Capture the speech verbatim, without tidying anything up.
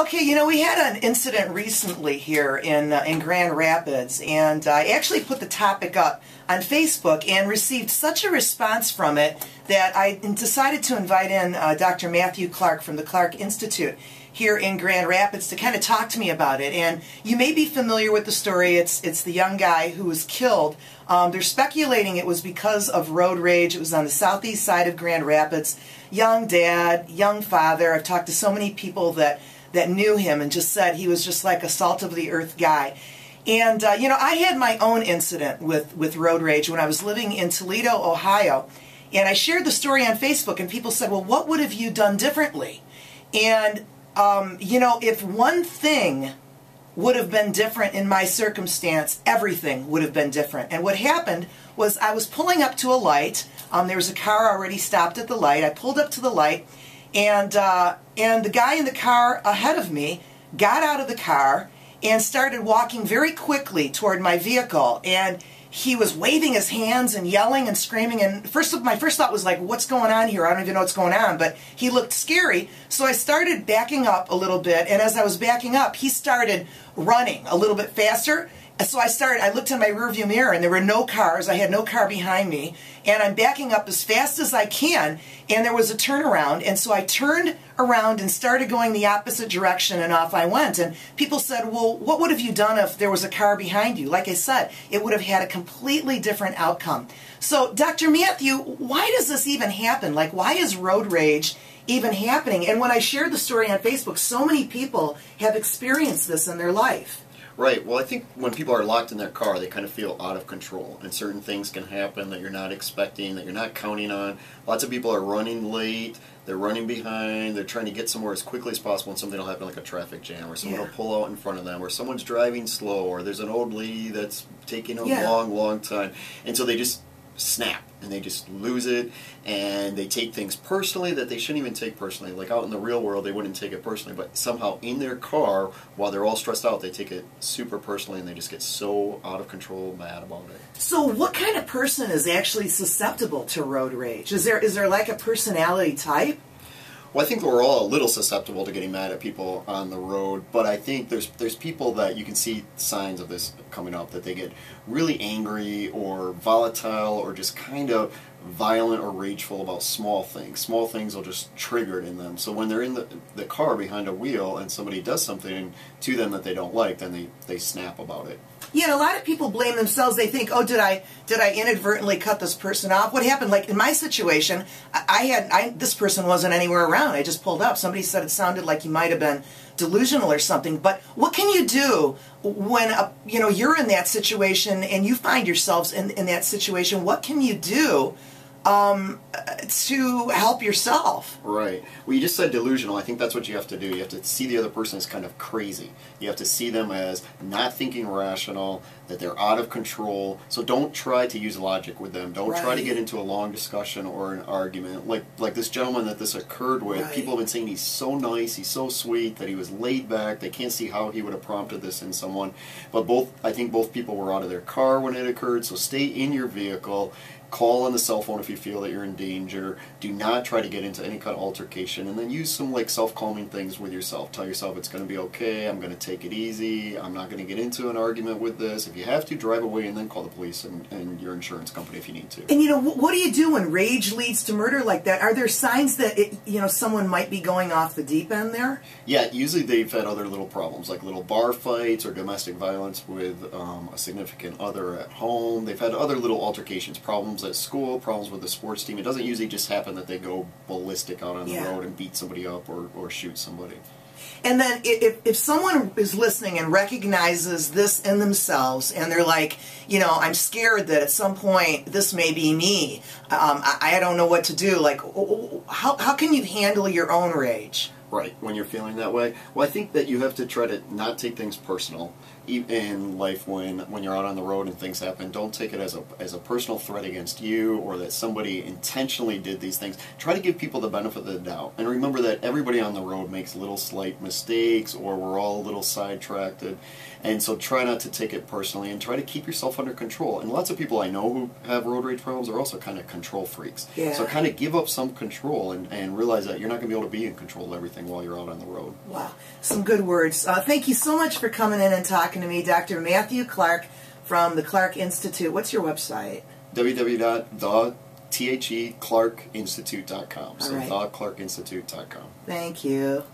Okay, you know, we had an incident recently here in, uh, in Grand Rapids, and I actually put the topic up on Facebook and received such a response from it that I decided to invite in uh, Doctor Matthew Clark from the Clark Institute here in Grand Rapids to kind of talk to me about it. And you may be familiar with the story. It's, it's the young guy who was killed. Um, they're speculating it was because of road rage. It was on the southeast side of Grand Rapids. Young dad, young father. I've talked to so many people that that knew him and just said he was just like a salt-of-the-earth guy. And, uh, you know, I had my own incident with, with road rage when I was living in Toledo, Ohio. And I shared the story on Facebook, and people said, well, what would have you done differently? And, um, you know, if one thing would have been different in my circumstance, everything would have been different. And what happened was I was pulling up to a light. Um, there was a car already stopped at the light. I pulled up to the light. And, uh, and the guy in the car ahead of me got out of the car and started walking very quickly toward my vehicle. And he was waving his hands and yelling and screaming. And first, my first thought was like, what's going on here? I don't even know what's going on. But he looked scary. So I started backing up a little bit. And as I was backing up, he started running a little bit faster. So I started, I looked in my rearview mirror, and there were no cars. I had no car behind me, and I'm backing up as fast as I can, and there was a turnaround, and so I turned around and started going the opposite direction, and off I went. And people said, well, what would have you done if there was a car behind you? Like I said, it would have had a completely different outcome. So, Doctor Matthew, why does this even happen? Like, why is road rage even happening? And when I shared the story on Facebook, so many people have experienced this in their life. Right. Well, I think when people are locked in their car, they kind of feel out of control, and certain things can happen that you're not expecting, that you're not counting on. Lots of people are running late, they're running behind, they're trying to get somewhere as quickly as possible, and something will happen like a traffic jam, or someone yeah. will pull out in front of them, or someone's driving slow, or there's an old lady that's taking a yeah. long, long time. And so they just snap, and they just lose it, and they take things personally that they shouldn't even take personally. Like out in the real world, they wouldn't take it personally, but somehow in their car, while they're all stressed out, they take it super personally, and they just get so out of control, mad about it. So what kind of person is actually susceptible to road rage? Is there is there like a personality type? Well, I think we're all a little susceptible to getting mad at people on the road, but I think there's there's people that you can see signs of this coming up, that they get really angry or volatile or just kind of violent or rageful about small things. Small things will just trigger it in them. So when they're in the, the car behind a wheel and somebody does something to them that they don't like, then they, they snap about it. Yeah, and a lot of people blame themselves. They think, oh, did I did I inadvertently cut this person off? What happened? Like in my situation, I, I had I, this person wasn't anywhere around. I just pulled up. Somebody said it sounded like you might have been delusional or something. But what can you do when a, you know you're in that situation and you find yourselves in in that situation? What can you do um, to help yourself? Right. Well, you just said delusional. I think that's what you have to do. You have to see the other person as kind of crazy. You have to see them as not thinking rational, that they're out of control. So don't try to use logic with them. Don't right. try to get into a long discussion or an argument. Like like this gentleman that this occurred with, right. people have been saying he's so nice, he's so sweet, that he was laid back. They can't see how he would have prompted this in someone. But both, I think both people were out of their car when it occurred, so stay in your vehicle. Call on the cell phone if you feel that you're in danger. Do not try to get into any kind of altercation, and then use some like self-calming things with yourself. Tell yourself it's going to be okay, I'm going to take it easy, I'm not going to get into an argument with this. If you have to, drive away and then call the police and, and your insurance company if you need to. And you know, what do you do when rage leads to murder like that? Are there signs that it, you know, someone might be going off the deep end there? Yeah, usually they've had other little problems, like little bar fights or domestic violence with um, a significant other at home. They've had other little altercations, problems at school, problems with the sports team. It doesn't usually just happen that they go ballistic out on the yeah. road and beat somebody up or, or shoot somebody. And then if, if someone is listening and recognizes this in themselves, and they're like, you know, I'm scared that at some point this may be me, um, I, I don't know what to do, like, how, how can you handle your own rage? Right, when you're feeling that way. Well, I think that you have to try to not take things personal in life when, when you're out on the road and things happen. Don't take it as a, as a personal threat against you, or that somebody intentionally did these things. Try to give people the benefit of the doubt. And remember that everybody on the road makes little slight mistakes, or we're all a little sidetracked. And so try not to take it personally, and try to keep yourself under control. And lots of people I know who have road rage problems are also kind of control freaks. Yeah. So kind of give up some control and, and realize that you're not going to be able to be in control of everything. anything while you're out on the road. Wow, some good words. Uh, thank you so much for coming in and talking to me, Doctor Matthew Clark from the Clark Institute. What's your website? w w w dot the clark institute dot com. So the clark institute dot com. Thank you.